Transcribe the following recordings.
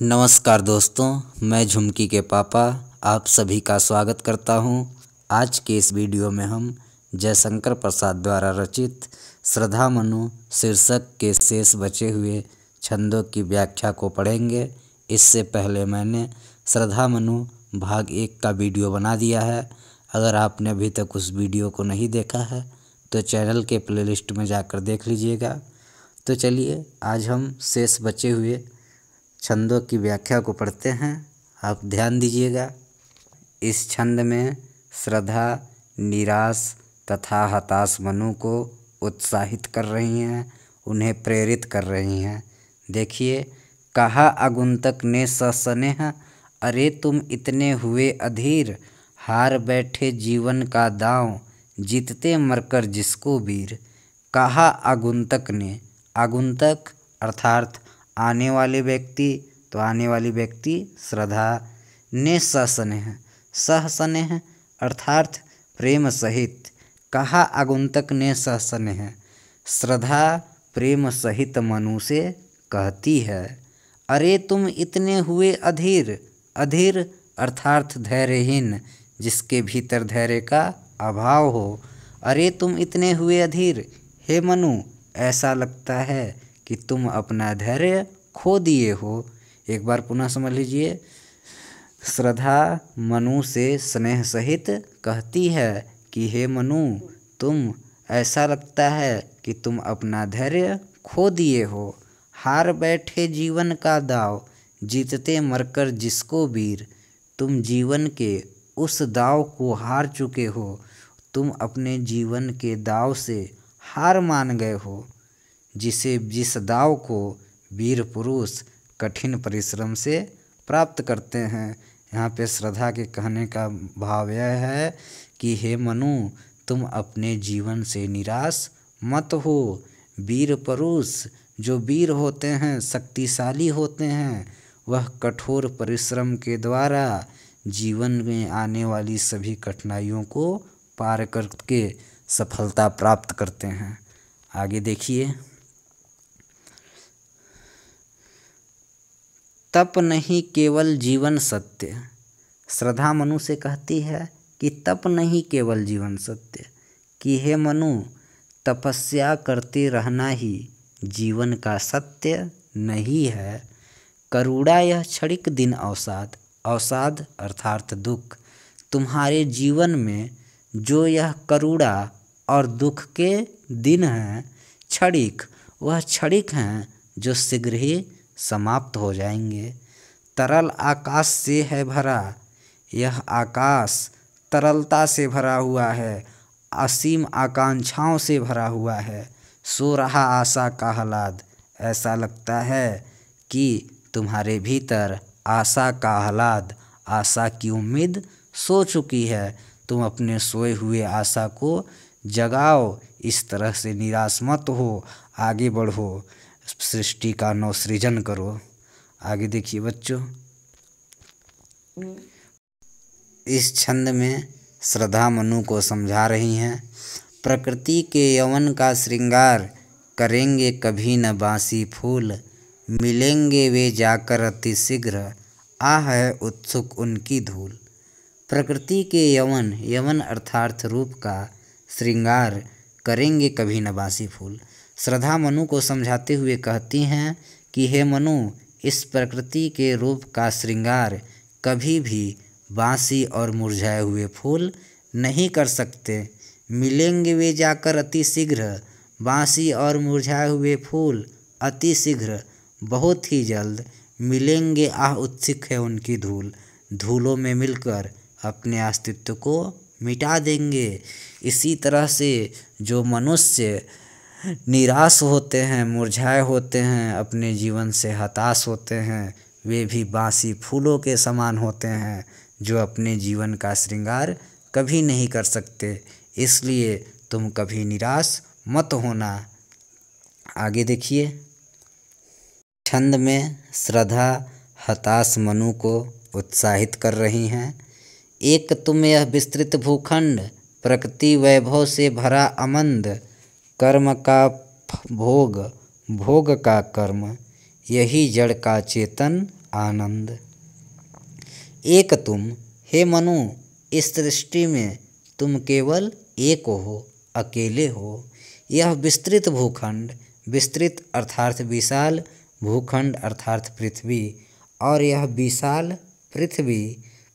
नमस्कार दोस्तों, मैं झुमकी के पापा आप सभी का स्वागत करता हूं। आज के इस वीडियो में हम जयशंकर प्रसाद द्वारा रचित श्रद्धा मनु शीर्षक के शेष बचे हुए छंदों की व्याख्या को पढ़ेंगे। इससे पहले मैंने श्रद्धा मनु भाग 1 का वीडियो बना दिया है। अगर आपने अभी तक उस वीडियो को नहीं देखा है तो चैनल के प्लेलिस्ट में जाकर देख लीजिएगा। तो चलिए आज हम शेष बचे हुए छंदों की व्याख्या को पढ़ते हैं, आप ध्यान दीजिएगा। इस छंद में श्रद्धा निराश तथा हताश मनु को उत्साहित कर रही हैं, उन्हें प्रेरित कर रही हैं। देखिए, कहा आगुंतक ने सस्नेह, अरे तुम इतने हुए अधीर, हार बैठे जीवन का दांव, जीतते मरकर जिसको वीर। कहा आगुंतक ने, आगुंतक अर्थात आने वाले व्यक्ति, तो आने वाली व्यक्ति श्रद्धा। ने सस्नेह, सस्नेह अर्थात प्रेम सहित। कहा आगुंतक ने सस्नेह, श्रद्धा प्रेम सहित मनु से कहती है, अरे तुम इतने हुए अधीर, अधीर अर्थात धैर्यहीन, जिसके भीतर धैर्य का अभाव हो। अरे तुम इतने हुए अधीर, हे मनु ऐसा लगता है कि तुम अपना धैर्य खो दिए हो। एक बार पुनः समझ लीजिए, श्रद्धा मनु से स्नेह सहित कहती है कि हे मनु तुम ऐसा लगता है कि तुम अपना धैर्य खो दिए हो। हार बैठे जीवन का दाव, जीतते मरकर जिसको वीर। तुम जीवन के उस दाव को हार चुके हो, तुम अपने जीवन के दाव से हार मान गए हो, जिस दाव को वीर पुरुष कठिन परिश्रम से प्राप्त करते हैं। यहाँ पे श्रद्धा के कहने का भाव यह है कि हे मनु तुम अपने जीवन से निराश मत हो। वीर पुरुष जो वीर होते हैं, शक्तिशाली होते हैं, वह कठोर परिश्रम के द्वारा जीवन में आने वाली सभी कठिनाइयों को पार करके सफलता प्राप्त करते हैं। आगे देखिए, तप नहीं केवल जीवन सत्य। श्रद्धा मनु से कहती है कि तप नहीं केवल जीवन सत्य, कि हे मनु तपस्या करते रहना ही जीवन का सत्य नहीं है। करुणा यह क्षणिक दिन अवसाद, अवसाद अर्थात दुख। तुम्हारे जीवन में जो यह करुणा और दुख के दिन हैं क्षणिक, वह क्षणिक हैं जो शीघ्र ही समाप्त हो जाएंगे। तरल आकाश से है भरा, यह आकाश तरलता से भरा हुआ है, असीम आकांक्षाओं से भरा हुआ है। सो रहा आशा का हलाद, ऐसा लगता है कि तुम्हारे भीतर आशा का हलाद, आशा की उम्मीद सो चुकी है। तुम अपने सोए हुए आशा को जगाओ, इस तरह से निराश मत हो, आगे बढ़ो, सृष्टि का नवसृजन करो। आगे देखिए बच्चों, इस छंद में श्रद्धा मनु को समझा रही हैं, प्रकृति के यवन का श्रृंगार, करेंगे कभी न बासी फूल, मिलेंगे वे जाकर अति शीघ्र, आ है उत्सुक उनकी धूल। प्रकृति के यवन, यवन अर्थार्थ रूप का श्रृंगार, करेंगे कभी न बासी फूल। श्रद्धा मनु को समझाते हुए कहती हैं कि हे मनु इस प्रकृति के रूप का श्रृंगार कभी भी बासी और मुरझाए हुए फूल नहीं कर सकते। मिलेंगे वे जाकर अति शीघ्र, बासी और मुरझाए हुए फूल अति शीघ्र बहुत ही जल्द मिलेंगे, आह उत्सुक है उनकी धूल, धूलों में मिलकर अपने अस्तित्व को मिटा देंगे। इसी तरह से जो मनुष्य निराश होते हैं, मुरझाए होते हैं, अपने जीवन से हताश होते हैं, वे भी बासी फूलों के समान होते हैं जो अपने जीवन का श्रृंगार कभी नहीं कर सकते। इसलिए तुम कभी निराश मत होना। आगे देखिए, छंद में श्रद्धा हताश मनु को उत्साहित कर रही हैं। एक तुम यह विस्तृत भूखंड, प्रकृति वैभव से भरा अमंद, कर्म का भोग, भोग का कर्म, यही जड़ का चेतन आनंद। एक तुम हे मनु, इस सृष्टि में तुम केवल एक हो, अकेले हो। यह विस्तृत भूखंड, विस्तृत अर्थार्थ विशाल, भूखंड अर्थार्थ पृथ्वी, और यह विशाल पृथ्वी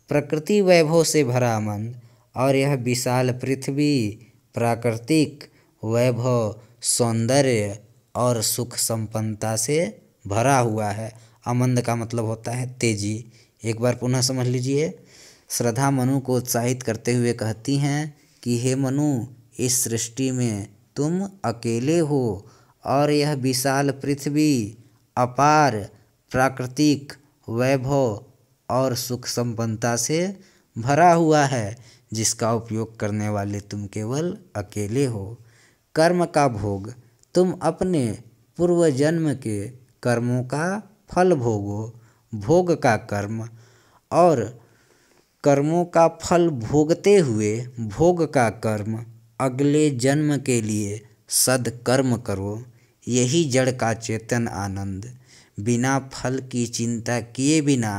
प्रकृति वैभव से भरा मन, और यह विशाल पृथ्वी प्राकृतिक वैभव, सौंदर्य और सुख संपन्नता से भरा हुआ है। आनंद का मतलब होता है तेजी। एक बार पुनः समझ लीजिए। श्रद्धा मनु को उत्साहित करते हुए कहती हैं कि हे मनु, इस सृष्टि में तुम अकेले हो और यह विशाल पृथ्वी अपार प्राकृतिक वैभव और सुख संपन्नता से भरा हुआ है, जिसका उपयोग करने वाले तुम केवल अकेले हो। कर्म का भोग, तुम अपने पूर्व जन्म के कर्मों का फल भोगो। भोग का कर्म और कर्मों का फल भोगते हुए भोग का कर्म, अगले जन्म के लिए सद्कर्म करो। यही जड़ का चेतन आनंद। बिना फल की चिंता किए बिना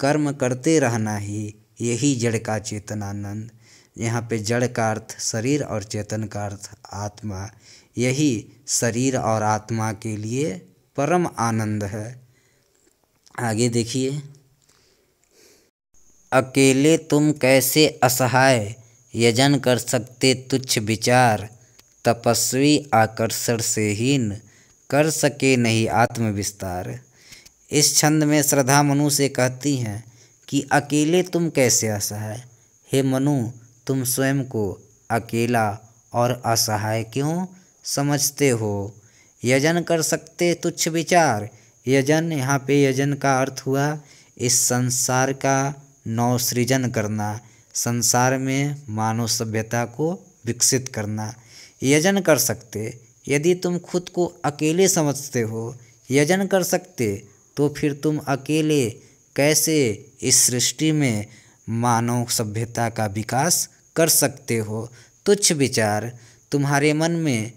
कर्म करते रहना ही यही जड़ का चेतन आनंद। यहाँ पे जड़ का अर्थ शरीर और चेतन का अर्थ आत्मा। यही शरीर और आत्मा के लिए परम आनंद है। आगे देखिए। अकेले तुम कैसे असहाय, यजन कर सकते तुच्छ विचार। तपस्वी आकर्षण से हीन, कर सके नहीं आत्मविस्तार। इस छंद में श्रद्धा मनु से कहती हैं कि अकेले तुम कैसे असहाय। हे मनु, तुम स्वयं को अकेला और असहाय क्यों समझते हो। यजन कर सकते तुच्छ विचार। यजन, यहाँ पे यजन का अर्थ हुआ इस संसार का नवसृजन करना, संसार में मानव सभ्यता को विकसित करना। यजन कर सकते, यदि तुम खुद को अकेले समझते हो, यजन कर सकते, तो फिर तुम अकेले कैसे इस सृष्टि में मानव सभ्यता का विकास कर सकते हो। तुच्छ विचार, तुम्हारे मन में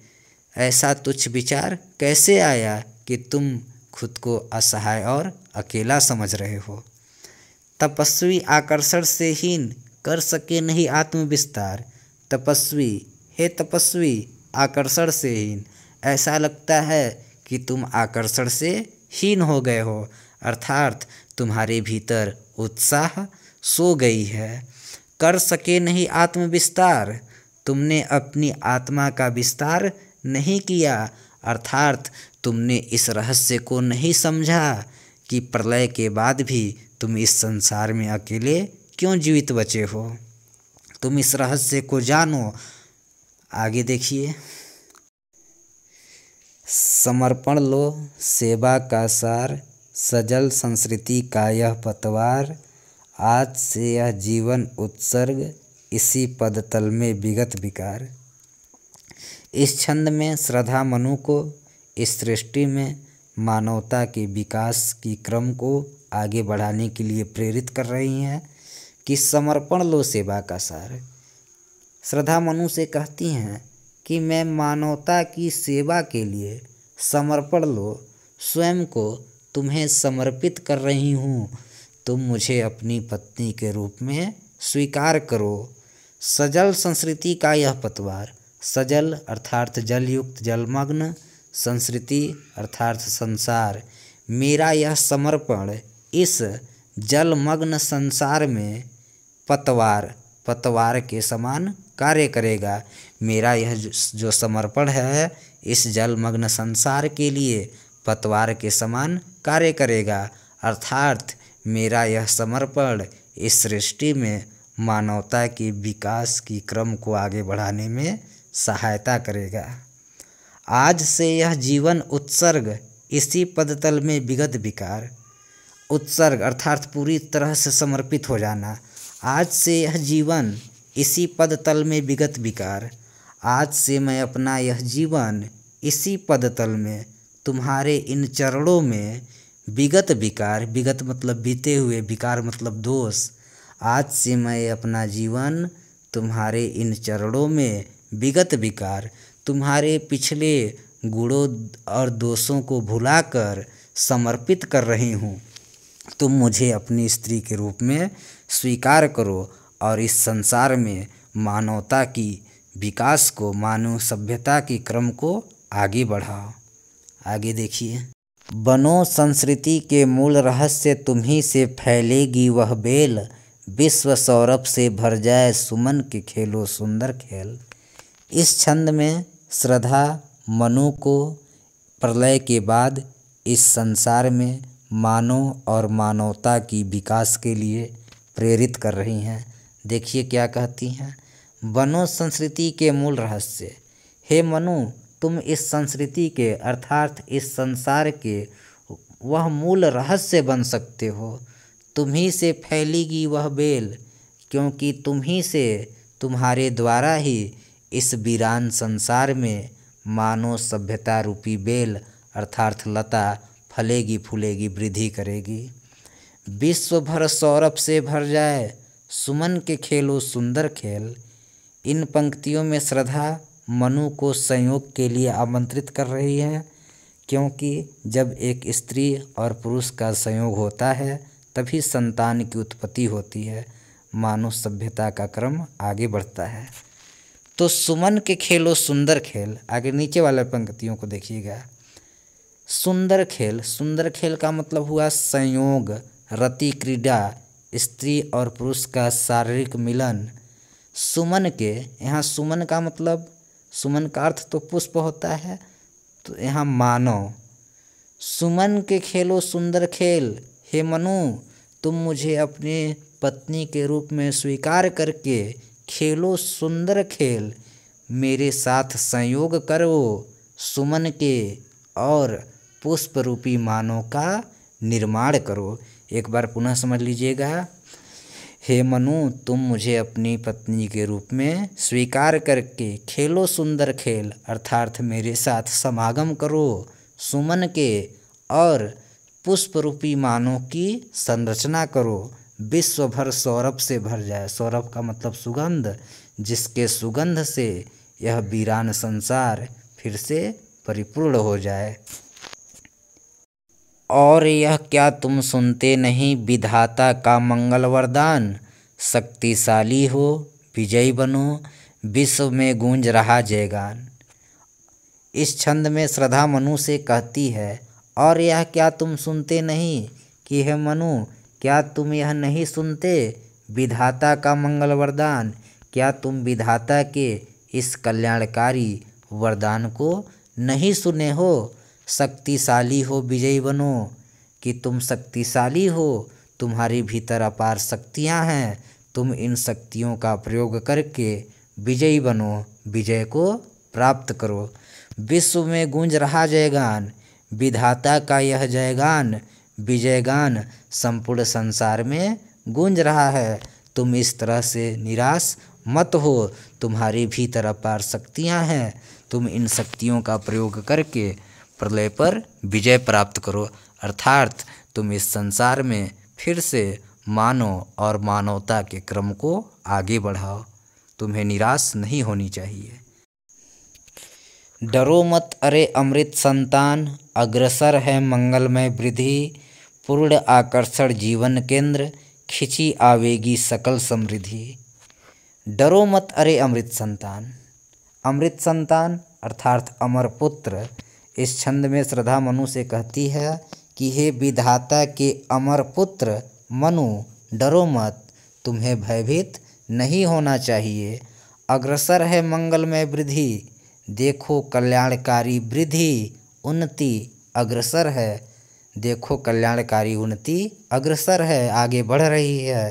ऐसा तुच्छ विचार कैसे आया कि तुम खुद को असहाय और अकेला समझ रहे हो। तपस्वी आकर्षण से हीन, कर सके नहीं आत्मविस्तार। तपस्वी, हे तपस्वी, आकर्षण से हीन, ऐसा लगता है कि तुम आकर्षण से हीन हो गए हो, अर्थात तुम्हारे भीतर उत्साह सो गई है। कर सके नहीं आत्मविस्तार, तुमने अपनी आत्मा का विस्तार नहीं किया, अर्थात तुमने इस रहस्य को नहीं समझा कि प्रलय के बाद भी तुम इस संसार में अकेले क्यों जीवित बचे हो। तुम इस रहस्य को जानो। आगे देखिए। समर्पण लो सेवा का सार, सजल संस्कृति का यह पतवार। आज से यह जीवन उत्सर्ग, इसी पद तल में विगत विकार। इस छंद में श्रद्धा मनु को इस सृष्टि में मानवता के विकास की क्रम को आगे बढ़ाने के लिए प्रेरित कर रही हैं कि समर्पण लो सेवा का सार। श्रद्धा मनु से कहती हैं कि मैं मानवता की सेवा के लिए समर्पण लो, स्वयं को तुम्हें समर्पित कर रही हूँ, तुम मुझे अपनी पत्नी के रूप में स्वीकार करो। सजल संस्कृति का यह पतवार, सजल अर्थार्थ जलयुक्त जलमग्न, संस्कृति अर्थार्थ संसार। मेरा यह समर्पण इस जलमग्न संसार में पतवार, पतवार के समान कार्य करेगा। मेरा यह जो समर्पण है इस जलमग्न संसार के लिए पतवार के समान कार्य करेगा, अर्थात मेरा यह समर्पण इस सृष्टि में मानवता के विकास की क्रम को आगे बढ़ाने में सहायता करेगा। आज से यह जीवन उत्सर्ग, इसी पदतल में विगत विकार। उत्सर्ग अर्थात पूरी तरह से समर्पित हो जाना। आज से यह जीवन इसी पदतल में विगत विकार। आज से मैं अपना यह जीवन इसी पदतल में तुम्हारे इन चरणों में विगत विकार, विगत मतलब बीते हुए, विकार मतलब दोष। आज से मैं अपना जीवन तुम्हारे इन चरणों में विगत विकार, तुम्हारे पिछले गुणों और दोषों को भुलाकर समर्पित कर रही हूँ। तुम मुझे अपनी स्त्री के रूप में स्वीकार करो और इस संसार में मानवता की विकास को, मानव सभ्यता के क्रम को आगे बढ़ाओ। आगे देखिए, बनो संस्कृति के मूल रहस्य, तुम्ही से फैलेगी वह बेल, विश्व सौरभ से भर जाए, सुमन के खेलो सुंदर खेल। इस छंद में श्रद्धा मनु को प्रलय के बाद इस संसार में मानव और मानवता की विकास के लिए प्रेरित कर रही हैं। देखिए क्या कहती हैं, बनो संस्कृति के मूल रहस्य। हे मनु, तुम इस संस्कृति के अर्थात इस संसार के वह मूल रहस्य बन सकते हो। तुम्ही से फैलेगी वह बेल, क्योंकि तुम्ही से, तुम्हारे द्वारा ही इस वीरान संसार में मानव सभ्यता रूपी बेल अर्थात लता फलेगी, फूलेगी, वृद्धि करेगी। विश्व भर सौरभ से भर जाए, सुमन के खेलो सुंदर खेल। इन पंक्तियों में श्रद्धा मनु को संयोग के लिए आमंत्रित कर रही है, क्योंकि जब एक स्त्री और पुरुष का संयोग होता है तभी संतान की उत्पत्ति होती है, मानव सभ्यता का क्रम आगे बढ़ता है। तो सुमन के खेलो सुंदर खेल। आगे नीचे वाले पंक्तियों को देखिएगा, सुंदर खेल। सुंदर खेल का मतलब हुआ संयोग, रति क्रीड़ा, स्त्री और पुरुष का शारीरिक मिलन। सुमन के, यहाँ सुमन का मतलब, सुमन का अर्थ तो पुष्प होता है, तो यहाँ मानव। सुमन के खेलो सुंदर खेल। हे मनु, तुम मुझे अपने पत्नी के रूप में स्वीकार करके खेलो सुंदर खेल, मेरे साथ संयोग करो सुमन के और पुष्प रूपी मानव का निर्माण करो। एक बार पुनः समझ लीजिएगा, हे मनु, तुम मुझे अपनी पत्नी के रूप में स्वीकार करके खेलो सुंदर खेल अर्थात मेरे साथ समागम करो सुमन के और पुष्प रूपी मानव की संरचना करो। विश्व भर सौरभ से भर जाए, सौरभ का मतलब सुगंध, जिसके सुगंध से यह वीरान संसार फिर से परिपूर्ण हो जाए। और यह क्या तुम सुनते नहीं विधाता का मंगल वरदान, शक्तिशाली हो विजयी बनो, विश्व में गूंज रहा जयगान। इस छंद में श्रद्धा मनु से कहती है, और यह क्या तुम सुनते नहीं, कि हे मनु, क्या तुम यह नहीं सुनते विधाता का मंगल वरदान, क्या तुम विधाता के इस कल्याणकारी वरदान को नहीं सुने हो। शक्तिशाली हो विजयी बनो, कि तुम शक्तिशाली हो, तुम्हारे भीतर अपार शक्तियां हैं, तुम इन शक्तियों का प्रयोग करके विजयी बनो, विजय को प्राप्त करो। विश्व में गूंज रहा जयगान, विधाता का यह जयगान, विजयगान संपूर्ण संसार में गूंज रहा है। तुम इस तरह से निराश मत हो, तुम्हारे भीतर अपार शक्तियां हैं, तुम इन शक्तियों का प्रयोग करके प्रलय पर विजय प्राप्त करो, अर्थात तुम इस संसार में फिर से मानव और मानवता के क्रम को आगे बढ़ाओ। तुम्हें निराश नहीं होनी चाहिए। डरो मत अरे अमृत संतान, अग्रसर है मंगलमय वृद्धि, पूर्ण आकर्षण जीवन केंद्र, खिंची आवेगी सकल समृद्धि। डरो मत अरे अमृत संतान, अमृत संतान अर्थात अमर पुत्र। इस छंद में श्रद्धा मनु से कहती है कि हे विधाता के अमर पुत्र मनु, डरो मत, तुम्हें भयभीत नहीं होना चाहिए। अग्रसर है मंगलमय वृद्धि, देखो कल्याणकारी वृद्धि उन्नति अग्रसर है, देखो कल्याणकारी उन्नति अग्रसर है, आगे बढ़ रही है।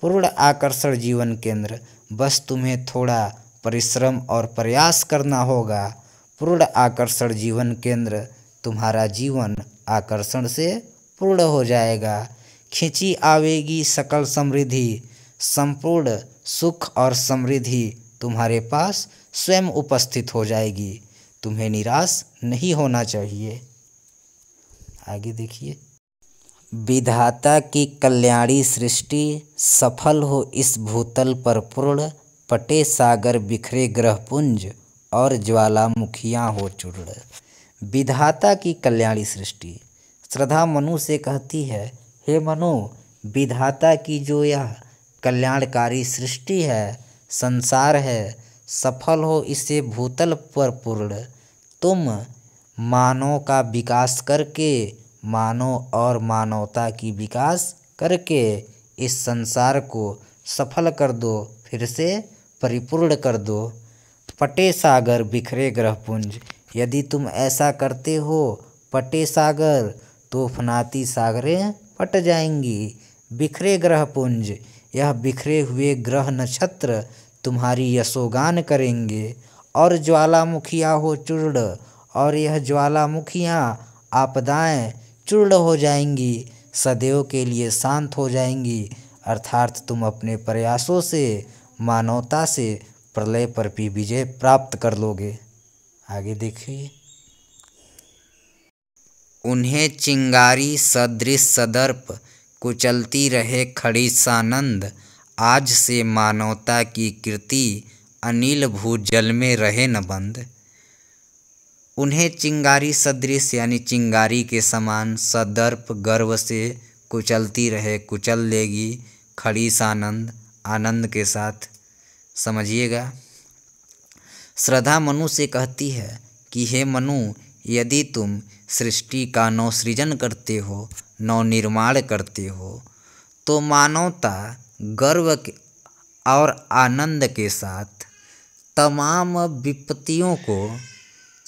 पूर्ण आकर्षण जीवन केंद्र, बस तुम्हें थोड़ा परिश्रम और प्रयास करना होगा। पूर्ण आकर्षण जीवन केंद्र, तुम्हारा जीवन आकर्षण से पूर्ण हो जाएगा। खिंची आवेगी सकल समृद्धि, संपूर्ण सुख और समृद्धि तुम्हारे पास स्वयं उपस्थित हो जाएगी। तुम्हें निराश नहीं होना चाहिए। आगे देखिए, विधाता की कल्याणी सृष्टि, सफल हो इस भूतल पर पूर्ण, पटे सागर बिखरे ग्रहपुंज और ज्वालामुखियाँ हो चूर्ण। विधाता की कल्याणी सृष्टि, श्रद्धा मनु से कहती है, हे मनु, विधाता की जो यह कल्याणकारी सृष्टि है, संसार है, सफल हो इसे भूतल पर पूर्ण। तुम मानव का विकास करके, मानव और मानवता की विकास करके इस संसार को सफल कर दो, फिर से परिपूर्ण कर दो। पटे सागर बिखरे ग्रहपुंज, यदि तुम ऐसा करते हो पटे सागर तो फनाती सागरें फट जाएंगी। बिखरे ग्रहपुंज, यह बिखरे हुए ग्रह नक्षत्र तुम्हारी यशोगान करेंगे। और ज्वालामुखिया हो चूर्ण, और यह ज्वालामुखियाँ आपदाएं चूर्ण हो जाएंगी, सदैव के लिए शांत हो जाएंगी। अर्थात तुम अपने प्रयासों से, मानवता से प्रलय पर भी विजय प्राप्त कर लोगे। आगे देखिए। उन्हें चिंगारी सदृश सदर्प कुचलती रहे खड़ी सानंद, आज से मानवता की कृति अनिल भूजल में रहे न बंद। उन्हें चिंगारी सदृश यानी चिंगारी के समान, सदर्प गर्व से कुचलती रहे, कुचल लेगी, खड़ी सानंद आनंद के साथ। समझिएगा, श्रद्धा मनु से कहती है कि हे मनु, यदि तुम सृष्टि का नवसृजन करते हो, नवनिर्माण करते हो, तो मानवता गर्व और आनंद के साथ तमाम विपत्तियों को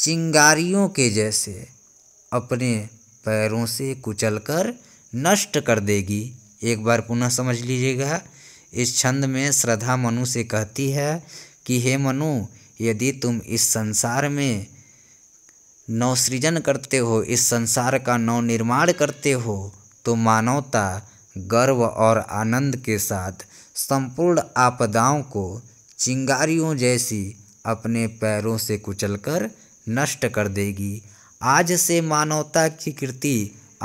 चिंगारियों के जैसे अपने पैरों से कुचलकर नष्ट कर देगी। एक बार पुनः समझ लीजिएगा। इस छंद में श्रद्धा मनु से कहती है कि हे मनु, यदि तुम इस संसार में नवसृजन करते हो, इस संसार का नवनिर्माण करते हो, तो मानवता गर्व और आनंद के साथ संपूर्ण आपदाओं को चिंगारियों जैसी अपने पैरों से कुचलकर नष्ट कर देगी। आज से मानवता की कृति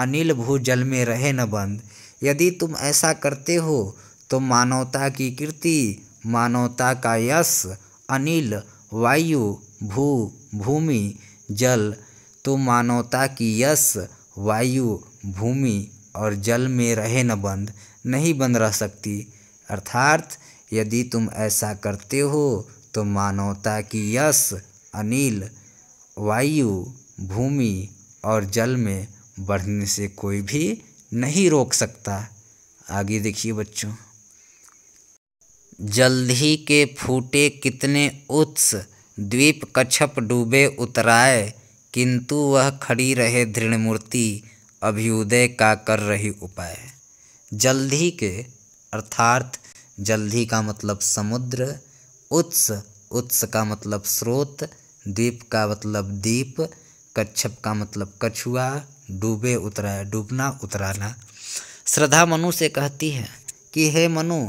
अनिल भूजल में रहे न बंद। यदि तुम ऐसा करते हो तो मानवता की कृति, मानवता का यश अनिल, वायु, भू, भूमि, जल, तो मानवता की यश वायु, भूमि और जल में रहे न बंद, नहीं बंद रह सकती। अर्थात यदि तुम ऐसा करते हो तो मानवता की यश अनिल, वायु, भूमि और जल में बढ़ने से कोई भी नहीं रोक सकता। आगे देखिए बच्चों। जल्दी के फूटे कितने उत्स, द्वीप कच्छप डूबे उतराए, किंतु वह खड़ी रहे दृढ़ मूर्ति, अभ्युदय का कर रही उपाय। जल्दी के अर्थात जल्दी का मतलब समुद्र, उत्स, उत्स का मतलब स्रोत, द्वीप का मतलब द्वीप, कच्छप का मतलब कछुआ, डूबे उतराए डूबना उतराना। श्रद्धा मनु से कहती है कि हे मनु,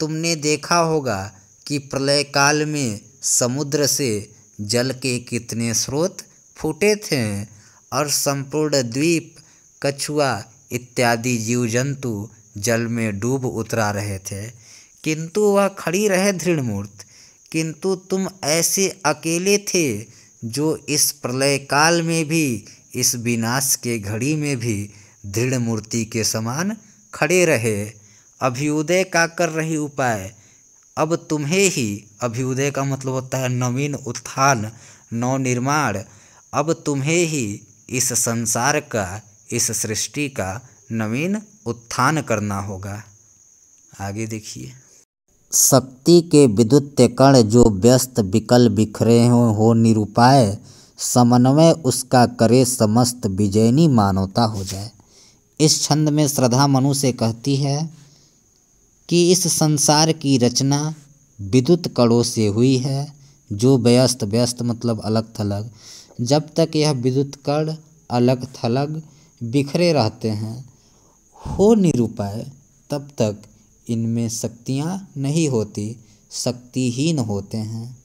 तुमने देखा होगा कि प्रलय काल में समुद्र से जल के कितने स्रोत फूटे थे और संपूर्ण द्वीप, कछुआ इत्यादि जीव जंतु जल में डूब उतरा रहे थे, किंतु वह खड़ी रहे दृढ़ मूर्त। किंतु तुम ऐसे अकेले थे जो इस प्रलय काल में भी, इस विनाश के घड़ी में भी दृढ़ मूर्ति के समान खड़े रहे। अभ्युदय का कर रही उपाय, अब तुम्हें ही, अभ्युदय का मतलब होता है नवीन उत्थान, नवनिर्माण, अब तुम्हें ही इस संसार का, इस सृष्टि का नवीन उत्थान करना होगा। आगे देखिए। शक्ति के विद्युत कण जो व्यस्त विकल बिखरे हो निरुपाय, समन्वय उसका करे समस्त, विजयनी मानवता हो जाए। इस छंद में श्रद्धा मनु से कहती है कि इस संसार की रचना विद्युत कणों से हुई है, जो व्यस्त, व्यस्त मतलब अलग थलग, जब तक यह विद्युत कण अलग थलग बिखरे रहते हैं हो निरुपाय, तब तक इनमें शक्तियाँ नहीं होती, शक्तिहीन होते हैं।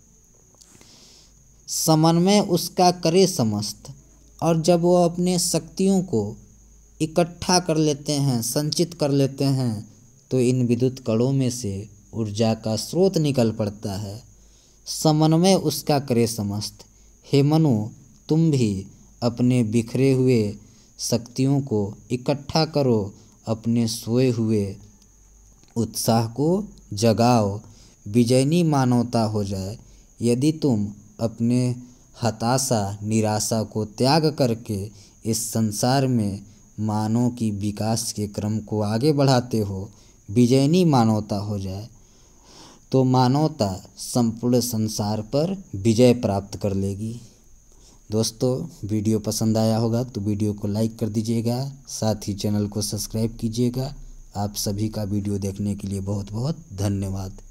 समन्वय उसका करे समस्त, और जब वो अपने शक्तियों को इकट्ठा कर लेते हैं, संचित कर लेते हैं, तो इन विद्युत कणों में से ऊर्जा का स्रोत निकल पड़ता है। समन्वय उसका करे समस्त। हे मनु, तुम भी अपने बिखरे हुए शक्तियों को इकट्ठा करो, अपने सोए हुए उत्साह को जगाओ, बेचैनी मानवता हो जाए। यदि तुम अपने हताशा निराशा को त्याग करके इस संसार में मानव की विकास के क्रम को आगे बढ़ाते हो, बेचैनी मानवता हो जाए, तो मानवता संपूर्ण संसार पर विजय प्राप्त कर लेगी। दोस्तों, वीडियो पसंद आया होगा तो वीडियो को लाइक कर दीजिएगा, साथ ही चैनल को सब्सक्राइब कीजिएगा। आप सभी का वीडियो देखने के लिए बहुत बहुत धन्यवाद।